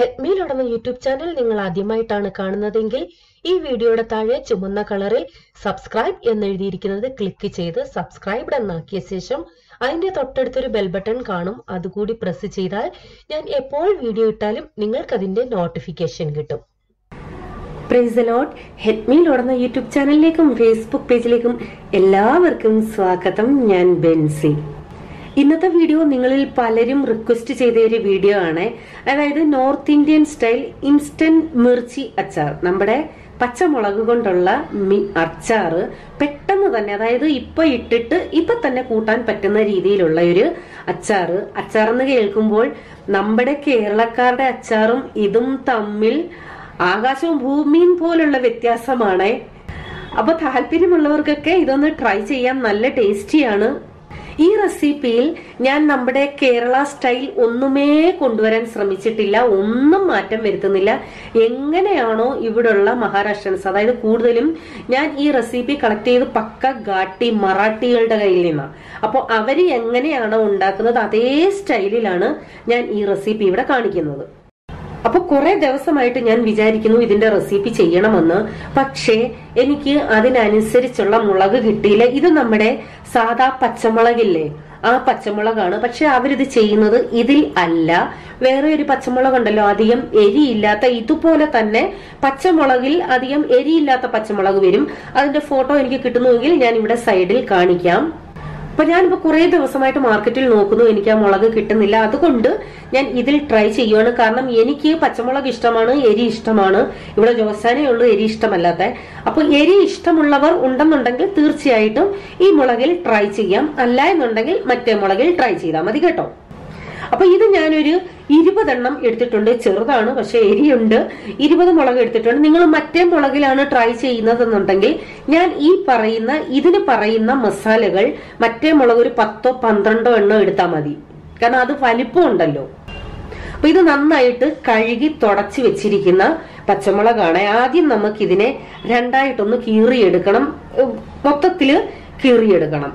Help me Lord on the YouTube channel, Ningaladimaitana Kanadingil, E video Tare, Chumana Kalare, subscribe in the Dirikana, click each subscribe and Naki Sesham, I need the bell button Kanum, Adukudi press each other, then a poll video talim, Ningal Kadinde notification getum. Praise the Lord, Help me Lord on the YouTube channel, Lakum, Facebook page Lakum, Ella Verkum Swakatam, Nyan Bensi. In this video, Ningalil Palarim request video and North Indian style instant mirchi achar. Number Pachamolagu condola achar, Petanada, Ipa it, Ipatana Kutan, Patana Ridi, Lola, Achar, Acharana Elkumbold, numbered a Kerala card acharum, idum Tamil, Agasham, who mean Polula Vitya Samane. About Halpirimalorka, Idon try Chayam, Nalla tasty anna. This recipe, I have made Kerala style. I have made Sramichitilla. I have made Maharashtra. I have made this recipe. I have made Marathi. I have made this recipe. Sada Pachamolagile, a Pachamolagana, but she average the chain of the Idil Alla, where Pachamolagandala, Adium, Eri Lata, Itupola Tane, Pachamolagil, Adium, Eri Lata Pachamolaguim, and the photo in Kitunugil, and with a sidel carnicam. But Yan Bakure, the Vasamite market in Nokuno, Inica Molaga Kitanilla, the Kunda, Yan Idil Trice, Yona Karnam, Yeniki, Pachamolagistamana, Eri Istamana, Yoda Josani, Ulu Eri Stamalata. Upon Eri Istamulavar, Undamandangal, Thirci item, E Molagil Triciam, and Laimandangil, Matemolagil Trici, Ramadigato. Upon either January, Idipadanam, Editunda, Churana, Shari under Idipa Molaga, Ningle Matemolagilana Trici, Inathan Nantangle, Yan E Parina, Idina Parina, Masalagal, Matemolaguri Pato, Pandrando, and Nerdamadi. Canada Falipondalo. With an unnighted Kaigi Todachi Vichirikina, Pachamolagana, Adi Namakidine, Randai on the Curie Edacanum, Potatilla, Curie Edacanum.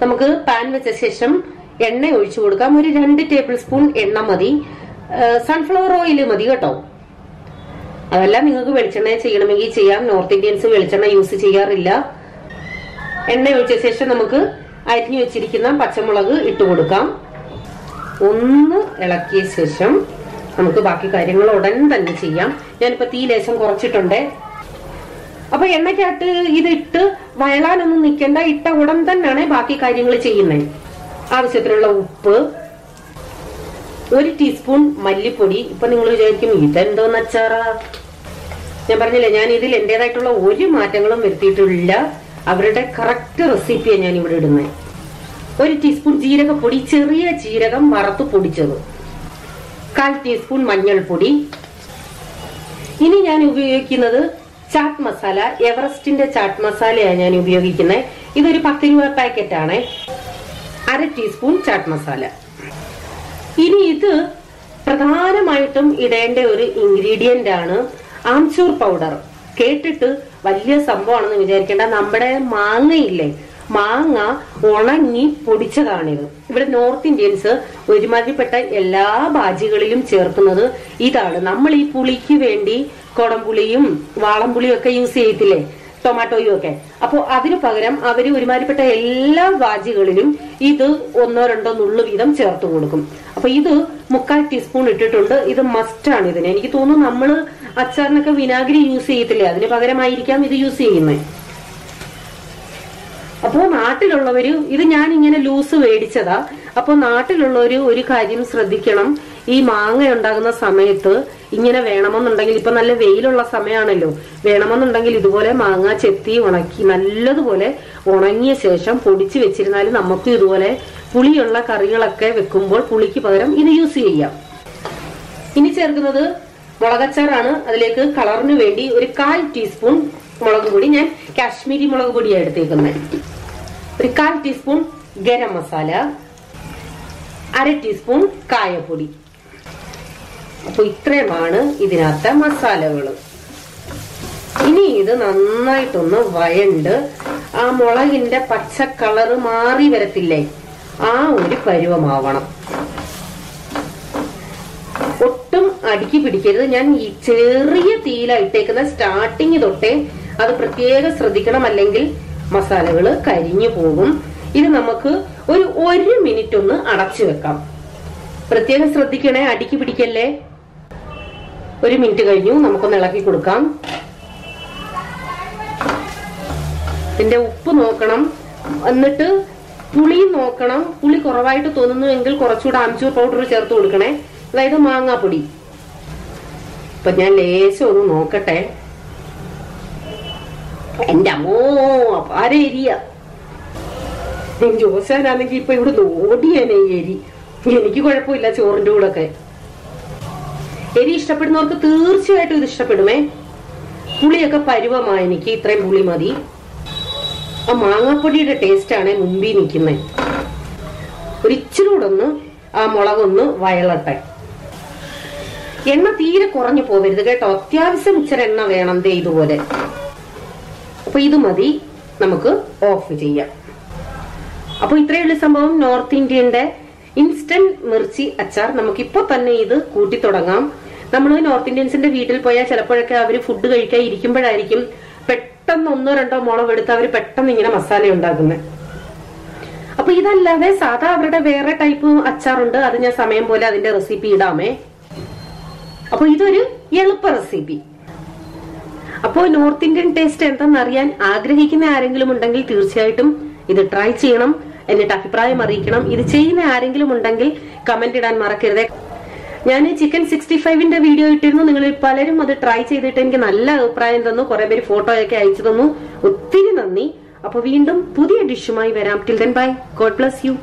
നമുക്ക് pan വെച്ച ശേഷം എണ്ണ ഒഴിച്ചു കൊടുക്കാം ഒരു 2 tablespoon എണ്ണ മതി sunflower oil മതി കേട്ടോ അതല്ല നിങ്ങൾക്ക് വെളിച്ചെണ്ണ ചെയ്യണമെങ്കിൽ ചെയ്യാം നോർത്ത് ഇന്ത്യൻസ് വെളിച്ചെണ്ണ യൂസ് ചെയ്യാറില്ല എണ്ണ ഒഴിച്ച ശേഷം നമുക്ക് അരിഞ്ഞു വെച്ചിരിക്കുന്ന പച്ചമുളക് ഇട്ടു കൊടുക്കാം ഒന്ന് ഇളക്കിയ ശേഷം നമുക്ക് ബാക്കി കാര്യങ്ങൾ ഉടൻ തന്നെ ചെയ്യാം ഞാൻ ഇപ്പോ തീ ലേശം കുറച്ചിട്ടുണ്ട് അപ്പോൾ എണ്ണക്കകത്ത് ഇത് ഇട്ട് വയലാനൊന്നും നിൽക്കണ്ട ഇട്ട ഉടൻ തന്നെയാണ് ബാക്കി കാര്യങ്ങൾ ചെയ്യുന്നത് ആവശ്യത്തിനുള്ള ഉപ്പ് 1 ടീസ്പൂൺ മല്ലിപ്പൊടി ഇപ്പോ നിങ്ങൾ വിചാരിക്കും ഇതെന്തോന്ന് അച്ചാറാ ഞാൻ പറഞ്ഞില്ലേ ഞാൻ ഇതിൽ എന്റേതായിട്ടുള്ള ഒരു മാറ്റങ്ങളും വരുത്തിയിട്ടില്ല അവരുടെ കറക്റ്റ് റെസിപ്പിയാണ് ഞാൻ ഇവിടെ ഇടുന്നത് 1 ടീസ്പൂൺ ജീരകപ്പൊടി ചെറിയ ജീരകം വറുത്ത് പൊടിച്ചത് 1/2 teaspoon മഞ്ഞൾ പൊടി ഇനി ഞാൻ ഉപയോഗിക്കുന്നത് ചാറ്റ് മസാല എവറസ്റ്റിന്റെ ചാറ്റ് മസാലയാണ് ഞാൻ ഉപയോഗിക്കുന്നത് ഇത് ഒരു 10 രൂപ പാക്കറ്റ് ആണ് 1/2 ടീസ്പൂൺ ചാറ്റ് മസാല ഇനി ഇത് പ്രധാനമായിട്ടും ഇടേണ്ട ഒരു ഇൻഗ്രീഡിയന്റ് ആണ് ആംചൂർ പൗഡർ കേട്ടിട്ട് വലിയ സംഭവമാണെന്ന് വിചാരിക്കേണ്ട നമ്മുടെ മാങ്ങയില്ലേ Manga, Olani, Pudichaganiv. But North Indians, Vijimadi Peta, Ella, Bajigalium, Chertanother, Ida, Namali, Puliki, Vendi, Kodambulium, Valambulioca, you say it, Tomato Yoke. Upon Adir Pagaram, Avari Vimari Peta, Ella, Bajigalium, either Honor and Nulluidam Chertumukum. Upon either Mukai teaspoon it under either mustard, and it on a number Acharnaka vinagri, you say it, Pagaram, I can with you see him. Upon Artilloveru, even yanning in a loose Vedicada, upon Artilloveru, Uricajim Sradicanum, E. Manga and Dagana Sameter, in a Venaman and Dangalipanale Vail or Sameanello, Venaman and Dangalidole, Manga, Chetti, Onakinalla Vole, Onania Session, Pudici, Vecina, Namaki Role, Puliola Cariola Cave, Kumbo, Puliki Param, in the UCA. ഇനി ചേർക്കുന്നത് മുളകച്ചാറാണ്. അതിലേക്ക് കളറിന് വേണ്ടി ഒരു 1/4 teaspoon മുളക് പൊടി, ഞാൻ കാശ്മീരി മുളക് പൊടിയാണ് എടുത്തേക്കുന്നത്. ഒരു 1/4 ടീസ്പൂൺ ഗരം മസാല, 1/2 ടീസ്പൂൺ കായപ്പൊടി. അപ്പൊ ഇത്രയുമാണ് ഇതിനകത്തെ മസാലകള്. ഇനി ഇത് നന്നായിട്ടൊന്ന് വഴണ്ട് ആ മുളകിന്റെ പച്ച കളറ് മാറി വരത്തില്ലേ, ആ ഒരു പരുവമാവണം. ഒട്ടും അടുക്കി പിടിക്കരുത്. ഞാൻ ഈ ചെറിയ തീയിലിട്ടേക്കുന്ന സ്റ്റാർട്ടിങ് തൊട്ടേ അത് പ്രത്യേകം ശ്രദ്ധിക്കണം, അല്ലെങ്കിൽ മസാലകള് കരിഞ്ഞു പോകും. ഇത് നമുക്ക് ഒരു മിനിറ്റ് ഒന്ന് അടച്ചു വെക്കാം. പ്രത്യേകം ശ്രദ്ധിക്കണേ, അടുക്കി പിടിക്കല്ലേ. 1 മിനിറ്റ് കഴിഞ്ഞു, നമുക്കൊന്ന് ഇളക്കി കൊടുക്കാം. ഇതിന്റെ ഉപ്പ് നോക്കണം, എന്നിട്ട് പുളി നോക്കണം. പുളി കുറവായിട്ട് തോന്നുന്നു എങ്കിൽ കുറച്ചുകൂടെ ആംചൂർ പൗഡർ ചേർത്ത് കൊടുക്കണേ, അതായത് മാങ്ങാപ്പൊടി. ഇപ്പൊ ഞാൻ ലേശം ഒന്ന് നോക്കട്ടെ. എന്റെ അമ്മോ, അപ്പാര എരിയ! ജോശാനാണെങ്കിൽ ഇപ്പൊ ഇവിടെ ഓടിയനെ എരി. എനിക്ക് കുഴപ്പമില്ല ചോറിന്റെ കൂടെ ഒക്കെ. എരി ഇഷ്ടപ്പെടുന്നവർക്ക് തീർച്ചയായിട്ടും ഇത് ഇഷ്ടപ്പെടുമേ. പുളിയൊക്കെ പരുവമായി, എനിക്ക് ഇത്രയും പുളി മതി. ആ മാങ്ങാപ്പൊടിയുടെ ടേസ്റ്റ് ആണ് മുമ്പിൽ നിൽക്കുന്നത്. ഒരിച്ചിരി കൂടെ ഒന്ന് ആ മുളകൊന്ന് വയളട്ടെ. എണ്ണ തീരെ കുറഞ്ഞു പോവരുത് കേട്ടോ, അത്യാവശ്യം ഇച്ചിരി എണ്ണ വേണം. ദേ ഇതുപോലെ. അപ്പൊ ഇത് മതി, നമുക്ക് ഓഫ് ചെയ്യാം. അപ്പൊ ഇത്രയുള്ള സംഭവം നോർത്ത് ഇന്ത്യയുടെ ഇൻസ്റ്റന്റ് മിർച്ചി അച്ചാർ. നമുക്കിപ്പോ തന്നെ ഇത് കൂട്ടി തുടങ്ങാം. നമ്മൾ നോർത്ത് ഇന്ത്യൻസിന്റെ വീട്ടിൽ പോയാൽ ചിലപ്പോഴൊക്കെ അവര് ഫുഡ് കഴിക്കാൻ ഇരിക്കുമ്പോഴായിരിക്കും പെട്ടെന്ന് 1-2 മുളക് എടുത്ത് അവർ പെട്ടെന്ന് ഇങ്ങനെ മസാല ഉണ്ടാക്കുന്നത്. അപ്പൊ ഇതല്ലാതെ സാധാ അവരുടെ വേറെ ടൈപ്പ് അച്ചാറുണ്ട്, അത് ഞാൻ സമയം പോലെ അതിന്റെ റെസിപ്പി ഇടാമേ. അപ്പൊ ഇതൊരു എളുപ്പ റെസിപ്പി. അപ്പോ നോർത്ത് ഇന്ത്യൻ ടേസ്റ്റ് എന്തെന്നറിയാൻ ആഗ്രഹിക്കുന്ന ആരെങ്കിലും ഉണ്ടെങ്കിൽ തീർച്ചയായിട്ടും ഇത് ട്രൈ ചെയ്യണം. എന്നിട്ട് അഭിപ്രായം അറിയിക്കണം. ഇത് ചെയ്യുന്ന ആരെങ്കിലും ഉണ്ടെങ്കിൽ കമന്റ് ഇടാൻ മറക്കരുത്. ഞാൻ ചിക്കൻ 65-ന്റെ വീഡിയോ ഇട്ടിരുന്നു. നിങ്ങൾ പലരും അത് ട്രൈ ചെയ്തിട്ട് എനിക്ക് നല്ല അഭിപ്രായം തന്നു, കുറെ പേര് ഫോട്ടോയൊക്കെ അയച്ചു തന്നു. ഒത്തിരി നന്ദി. അപ്പൊ വീണ്ടും പുതിയ ഡിഷുമായി വരാം. Till then bye. God bless U.